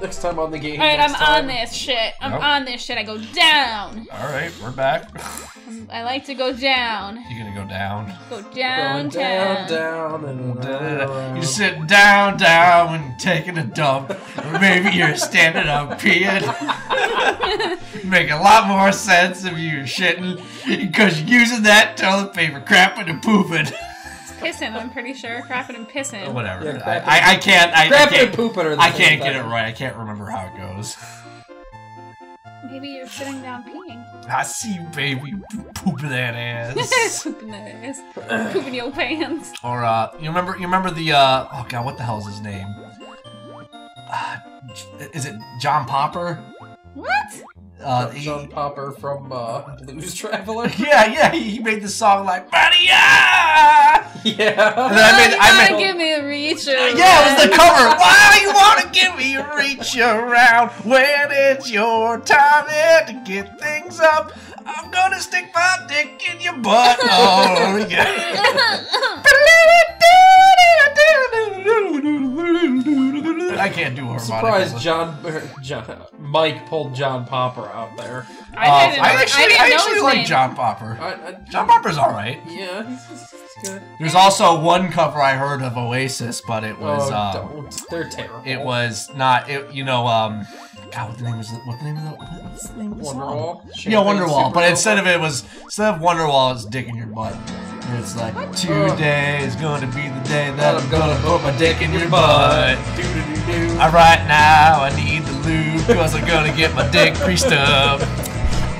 Next time on the game. Alright, I'm on this shit. I go down. Alright, we're back. I like to go down. You're gonna go down. Go down, down, down, and down. You sit down, down, and taking a dump. Or maybe you're standing up peeing. Make a lot more sense if you're shitting because you're using that toilet paper, crapping and pooping. Pissing, I'm pretty sure. Crapping and pissing. Whatever. Yeah, I can't. Crapping and pooping are the same thing. I can't get it right. I can't remember how it goes. Maybe you're sitting down peeing. I see you, baby. Pooping that ass. Pooping that ass. Pooping your pants. Or you remember the oh god, what the hell is his name? Is it John Popper? What? John Popper from Blues Traveler. Yeah, yeah, he made the song like Maria. Yeah. And then I made give me a reach around. Yeah, it was the cover. Why you wanna give me a reach around when it's your time here to get things up? I'm gonna stick my dick in your butt. Oh yeah. I can't do harmonica. I'm surprised Mike pulled John Popper out there. I actually like John Popper. John Popper's alright. Yeah, he's good. There's also one cover I heard of Oasis, but it was they're terrible. It was not. God, what the name was Wonderwall. Yeah, Wonderwall. But instead of Wonderwall, it's Dick in Your Butt. It's like, today is going to be the day that I'm going to put my dick in your butt. Right now, I need the lube because I'm going to get my dick greased up.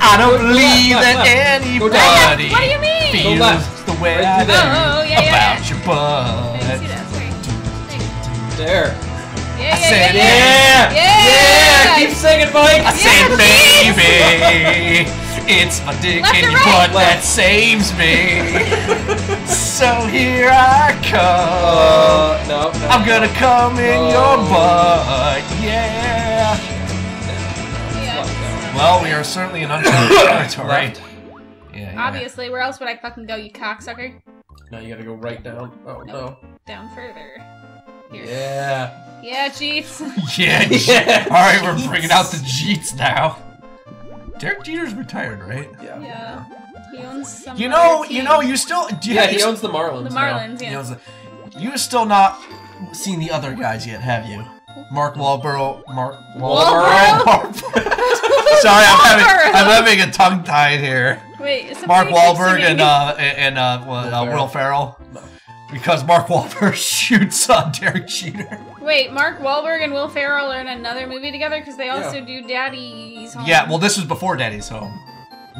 I don't believe that anybody feels the way I do about your butt. There. I said, yeah, keep singing, Mike. I said, baby. It's my dick in your butt that saves me. So here I come. I'm gonna come in your butt, yeah. Well, we are certainly in uncharted territory. Obviously, where else would I fucking go, you cocksucker? No, you gotta go right down. Oh no. Down further. Here. Yeah. Yeah, Jeets. Yeah. Alright, we're bringing out the Jeets now. Derek Jeter's retired, right? Yeah. He owns some. You still. He owns the Marlins. The Marlins, yeah. You've still not seen the other guys yet, have you? Mark Wahlberg. Sorry, I'm having a tongue tie here. Wait, Mark Wahlberg and Will Ferrell. No. Because Mark Wahlberg shoots on Derek Jeter. Wait, Mark Wahlberg and Will Ferrell are in another movie together because they also do Daddy's Home. Yeah, well, this was before Daddy's Home,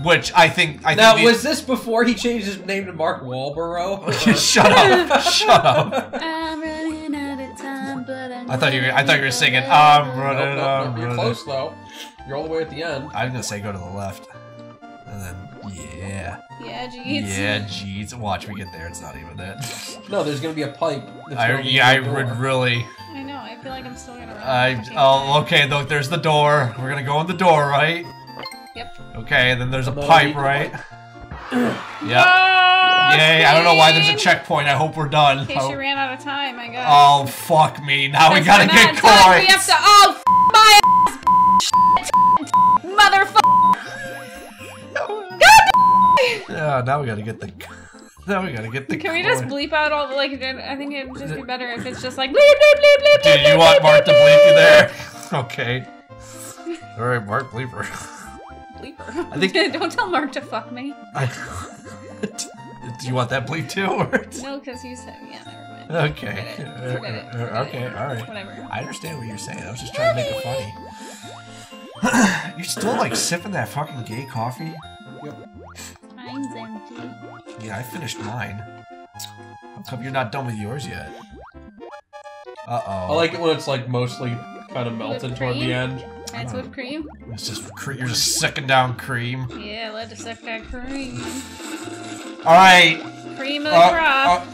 which I think was this before he changed his name to Mark Wahlborough? Shut up! I'm running out of time, but I thought you were singing. I'm running out. You're close though. You're all the way at the end. I'm gonna say go to the left, and then. Yeah. Yeah, Jeets. Watch, we get there. It's not even that. No, there's gonna be a pipe. I would really. I know. I feel like I'm still gonna. Okay. Look, there's the door. We're gonna go in the door, right? Yep. Okay. And then there's a pipe, right? Yep. Yay! I don't know why there's a checkpoint. I hope we're done. In case you ran out of time, I guess. Oh fuck me! Now we gotta get caught. We have to. Oh my motherfucker. Yeah, now we gotta get the Can we just bleep out all the, like, I think it'd just be better if it's just like, bleep, bleep, bleep, bleep, bleep, Do you want Mark to bleep you there? Okay. Alright, Mark, bleeper. Bleeper. I think... Don't tell Mark to fuck me. Do you want that bleep too? No, because you said, never mind. Okay. Okay, alright. Whatever. I understand what you're saying, I was just trying to make it funny. You're still, like, sipping that fucking gay coffee? Yep. Mine's empty. Yeah, I finished mine. How come you're not done with yours yet? Uh-oh. I like it when it's like mostly kind of melted toward the end. That's whipped cream? It's just cream. You're just sucking down cream. Yeah, let's suck that cream. Alright. Cream of the crop.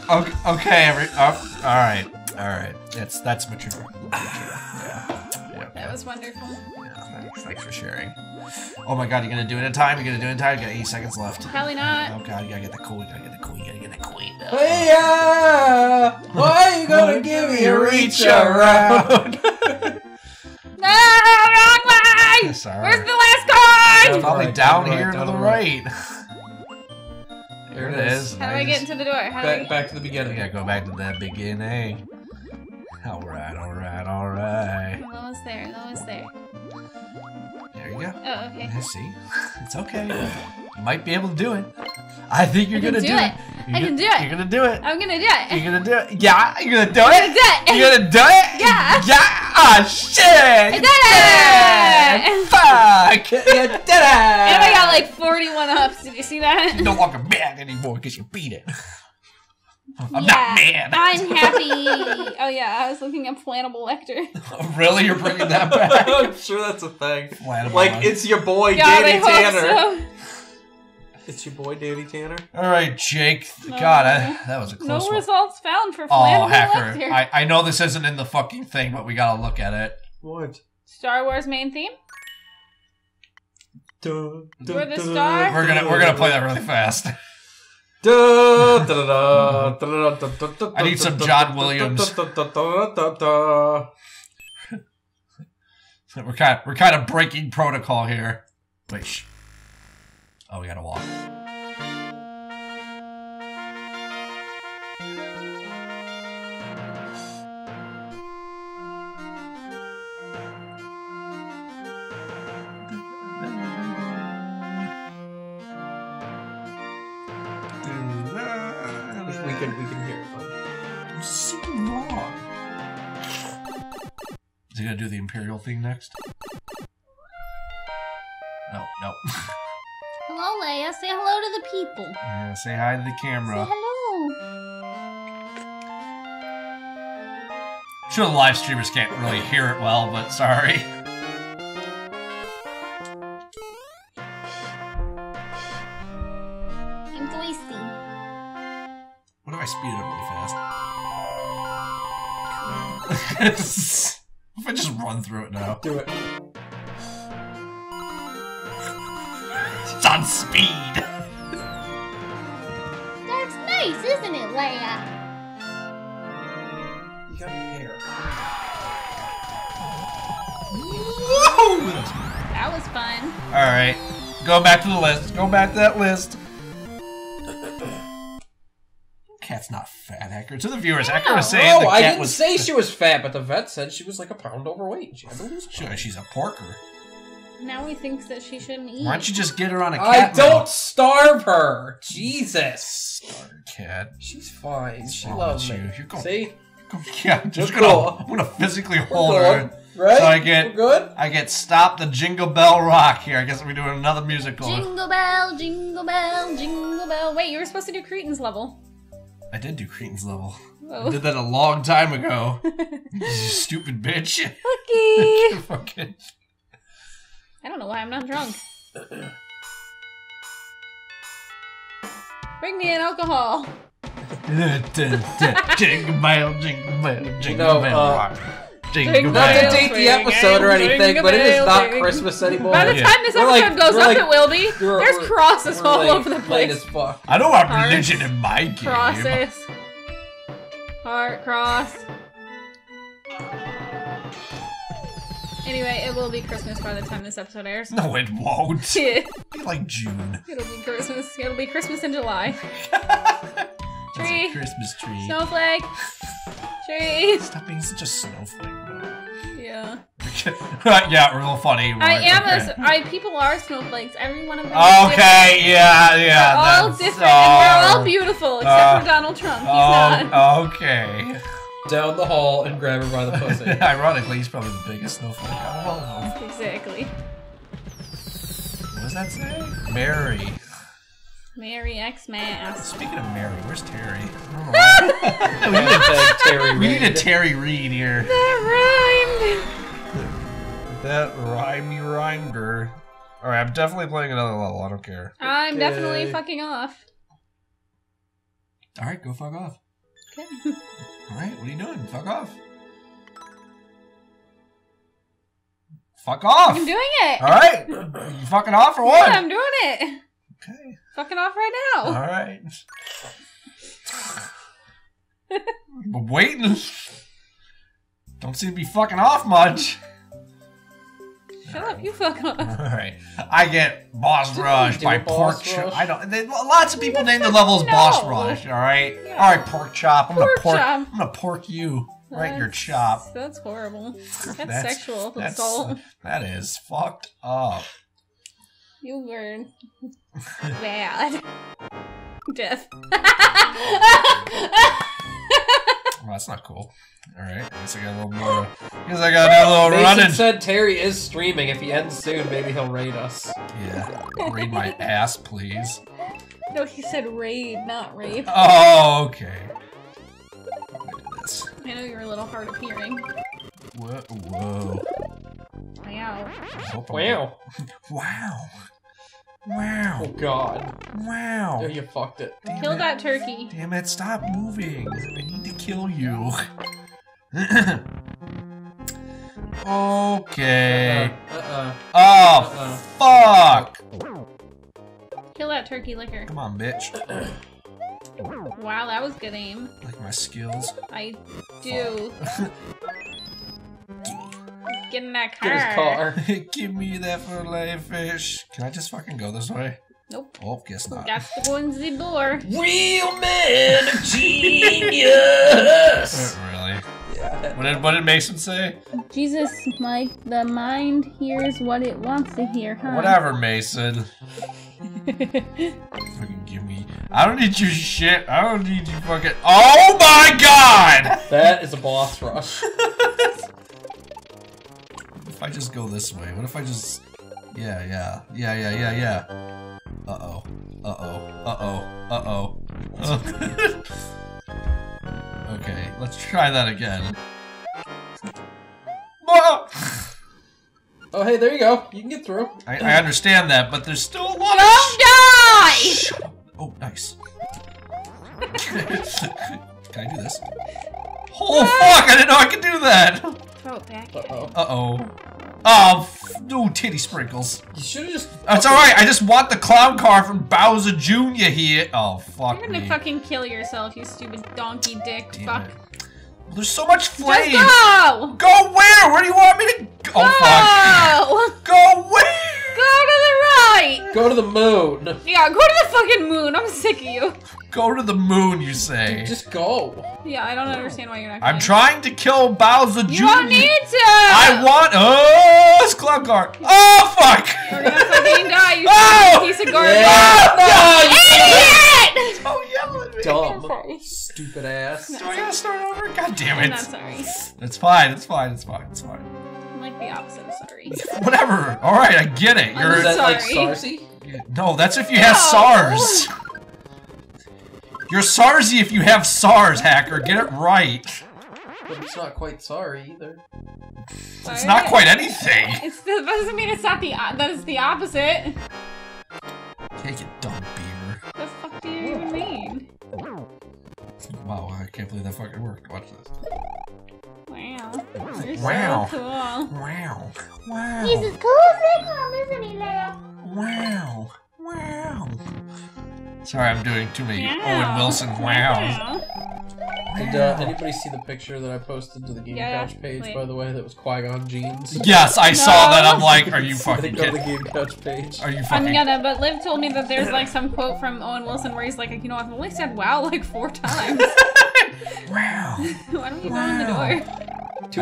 Okay, alright. Alright. That's mature. Yeah. That was wonderful. Thanks for sharing. Oh my god, you're gonna do it in time? You're gonna do it in time? You got 8 seconds left. Probably not. Oh god, you gotta get the coin. You gotta get the coin. You gotta get the coin. Hey, why are you gonna give me a reach around? No! Nice. All right. Where's the last card? It's probably down here to the right. There it is. How do I get into the door? Back to the beginning. Yeah, go back to that beginning. All right, all right, all right. I'm almost there. I'm almost there. There you go. Oh, okay. I see. It's okay. You might be able to do it. I think you're gonna do it. I can do it. You're gonna do it. I'm gonna do it. You're gonna do it. Yeah, you're gonna do it. You're gonna do it. Yeah. Yeah. Oh shit! I did it! Fuck! You did it! And I got like 41 ups. Did you see that? You don't walk a man anymore because you beat it. I'm not mad. I'm happy. Oh yeah, I was looking at Hannibal Lecter. Really, you're bringing that back? I'm sure that's a thing. Like it's your boy Danny Tanner. It's your boy, Danny Tanner. All right, Jake. No, God, that was a close one. No results found for Hannibal Lecter. Hacker. I know this isn't in the fucking thing, but we gotta look at it. What? Star Wars main theme? We're the star? We're gonna play that really fast. I need some John Williams. We're kind of breaking protocol here. Wait, oh, we gotta walk. We can hear it, but I'm super long. Is he gonna do the Imperial thing next? No, no. Hello, Leia. Say hello to the people. Yeah, say hi to the camera. Say hello. Sure, the live streamers can't really hear it well, but sorry. I'm thirsty. What do I speed up really fast? If I just run through it now. Do it. On speed. That's nice, isn't it, Leia? You got hair. Whoa! That was fun. All right, go back to the list. Go back to that list. Cat's not fat, Hacker. To the viewers, Hacker was saying the cat I didn't say she was fat, but the vet said she was like a pound overweight. She had to lose weight. She's a porker. Now he thinks that she shouldn't eat. Why don't you just get her on a cat? Don't starve her! Jesus! Starved cat. She's fine. She loves you. You're going, see? Yeah, I'm just gonna, I'm gonna physically hold her. Right? So I get, Stop the Jingle Bell Rock here. I guess I'll be doing another musical. Jingle bell, jingle bell, jingle bell. Wait, you were supposed to do Cretan's level. I did do Cretan's level. Whoa. I did that a long time ago. You stupid bitch. Lucky! Fucking... I don't know why I'm not drunk. Bring me an alcohol. Jingle bell, jingle bell, jingle bell. Jingle bell. Not to date the episode or anything, but it is not Christmas anymore. By the time this episode goes up, it will be. There's crosses all over the place. I don't want religion in my game. Crosses. Heart cross. Anyway, it will be Christmas by the time this episode airs. No, it won't. Like June. It'll be Christmas. It'll be Christmas in July. Tree. Christmas tree. Snowflake. Tree. Stop being such a snowflake, bro. Yeah. Yeah, real funny. Right? I am people are snowflakes. Every one of them is different. Yeah, yeah. They're all different, and they're all beautiful, except for Donald Trump. He's not. Okay. Down the hall and grab her by the pussy. Ironically, he's probably the biggest snowflake I've ever known. Exactly. What does that say? Mary. Mary X-Mass. Speaking of Mary, where's Terry? We need a Terry Reed here. That rhymed. You rhymed her. Alright, I'm definitely playing another level. I don't care. I'm definitely fucking off. Alright, go fuck off. Okay. Alright, what are you doing? Fuck off. Fuck off! I'm doing it! Alright! You fucking off or what? Yeah, I'm doing it! Okay. Fucking off right now! Alright. I'm waiting. Don't seem to be fucking off much. Shut up, you fuck up. All right. I get Boss Rush by Pork Chop. I don't. Lots of people name their levels Boss Rush, all right? Yeah. All right, Pork Chop. I'm going to pork you right in your chop. That's horrible. That's sexual assault. That is fucked up. You were bad. Death. Well, that's not cool. All right, I guess I got a little more. I guess I got that little running. Mason said Terry is streaming. If he ends soon, maybe he'll raid us. Yeah, raid my ass, please. No, he said raid, not rape. Oh, okay. This. I know you're a little hard of hearing. Whoa! Whoa! Wow! Wow! Wow! Wow. Oh god. Wow. Oh, you fucked it. Kill that turkey. Damn it, stop moving. I need to kill you. Okay. Fuck! Kill that turkey licker. Come on, bitch. Wow, that was good aim. Like my skills. I do. Get in that car. Get his car. Give me that fillet fish. Can I just fucking go this way? Nope. Oh, guess not. That's the onesie door. Real man of genius. Really? Yeah. What did Mason say? Jesus, Mike, the mind hears what it wants to hear, huh? Whatever, Mason. Fucking give me. I don't need your shit. I don't need you fucking. Oh my god! That is a boss rush. I just go this way. What if I just... Yeah. Uh-oh. Uh-oh. Okay, let's try that again. Oh, hey, there you go. You can get through. I understand that, but there's still a lot of... Don't die! Oh, nice. Can I do this? Oh, fuck! I didn't know I could do that! Throw it back. Uh-oh. Uh-oh. Oh, no titty sprinkles. You should've just- That's alright, I just want the clown car from Bowser Jr. here. Oh, fuck me. You're gonna fucking kill yourself, you stupid donkey dick. Damn fuck. Well, there's so much flame! Just go! Go where? Where do you want me to go? Oh, fuck. Go where? Go to the right! Go to the moon. Yeah, go to the fucking moon, I'm sick of you. Go to the moon, you say? Dude, just go. Yeah, I don't understand why you're not going. I'm trying to kill Bowser Jr. You don't need to! I want... Oh, it's Clown Car. Oh, fuck! You're gonna fucking die, you piece of garbage. Yeah. Oh, no, idiot! Dumb. I'm sorry. Stupid ass. Do I gotta start over? God damn it. I'm not sorry. That's fine, it's fine, it's fine, it's fine. I'm like the opposite of sorry. Whatever. Alright, I get it. You're... Is that like Sarsy? Yeah. No, that's if you have SARS. You're SARSy if you have SARS, Hacker. Get it right. But it's not quite sorry either. Sorry. It's not quite anything. It doesn't mean it's not the. That is the opposite. Take it, dumb beaver. What the fuck do you even mean? Wow, I can't believe that fucking worked. Watch this. Wow. You're so cool. Wow. He's as cool as they come, isn't he, Leo? Wow. Sorry, I'm doing too many Owen Wilson wows. Did anybody see the picture that I posted to the Game Couch page, by the way, that was Qui-Gon Jinn's? Yes, I saw that. I'm like, are you fucking kidding? The Game Couch page. Are you fucking... but Liv told me that there's like some quote from Owen Wilson where he's like, you know, I've only said wow like 4 times. Wow. Why don't you go in the door?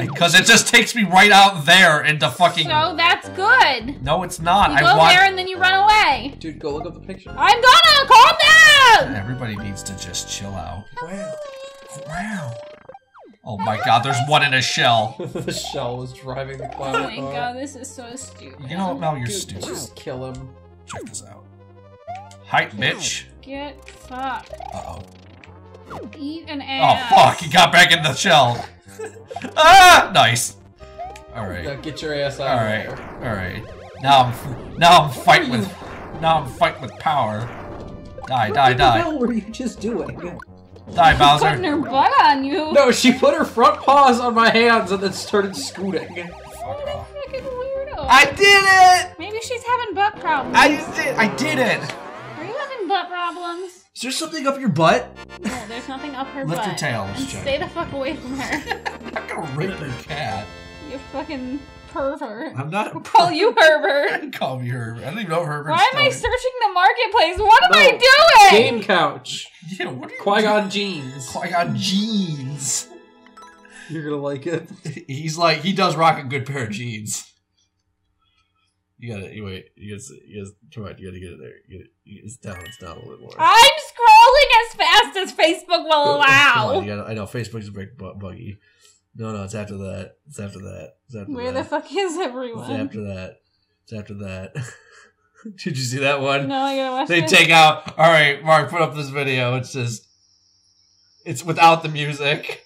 Because it just takes me right out there into fucking... So that's good. No, it's not. You go there and then you run away. Dude, go look up the picture. I'm gonna! Calm down! Everybody needs to just chill out. Wow. Oh my god, there's one in a shell. The shell was driving the clown. Oh my god, this is so stupid. You know what, Mel, you're stupid. Just kill him. Check this out. Hype, bitch. Get fucked. Uh-oh. Eat an ass. Oh fuck, he got back in the shell. Ah, nice. All right. Now get your ass out. All right. All right. Now I'm fighting with power. Die. What the hell were you just doing? Die, Bowser. She's putting her butt on you. No, she put her front paws on my hands and then started scooting. What a fucking weirdo. I did it. Maybe she's having butt problems. I did it. Are you having butt problems? Is there something up your butt? No, there's nothing up her butt. Lift her tail. Stay the fuck away from her. I'm not gonna rape your cat. You fucking pervert. I'm not a pervert. Call you Herbert. Call me Herbert. I don't even know Herbert. Why am I searching the marketplace? What am I doing? Game couch. Yeah, what are you Qui-Gon jeans. Qui-Gon jeans. You're gonna like it. He's like, he does rock a good pair of jeans. You gotta, anyway, you guys, come on, you gotta get it there. It's down a little more. I'm scrolling as fast as Facebook will allow. On, I know, Facebook's a big buggy. No, it's after that. Where the fuck is everyone? It's after that. Did you see that one? No, I gotta watch it. They take out, all right, Mark, put up this video. It's just, it's without the music.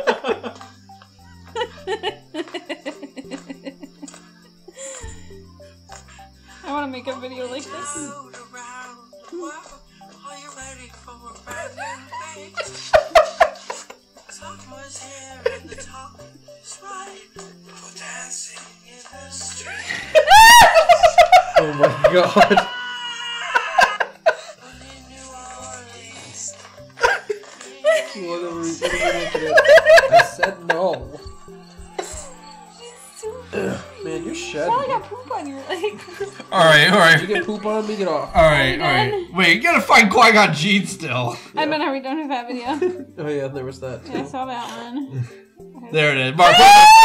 I want to make a video like this. Oh my god. I said no. Man, you're shedding. You probably got poop on your leg. Alright. Did you get poop on me? Get off. Alright. Wait, you gotta find Qui-Gon Jinn still. Yeah. I mean, we don't have that video. Oh yeah, there was that too. Yeah, I saw that one. There it is. Mark,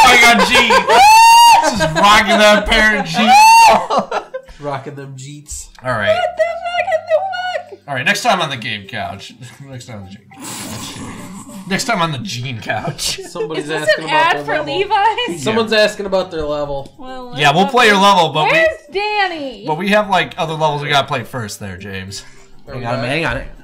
Qui-Gon Jinn. Just rocking that pair of jeans. Rocking them jeets. All right. What the fuck in the fuck? All right, next time on the game couch. Next time on the Jane couch. Next time on the Gene couch. Somebody's asking about their level. Is this an ad for Levi's? Someone's asking about their level. Well, yeah, we'll play your level, but where's Danny? But we have like other levels we gotta play first, there, James. Hang on, hang on.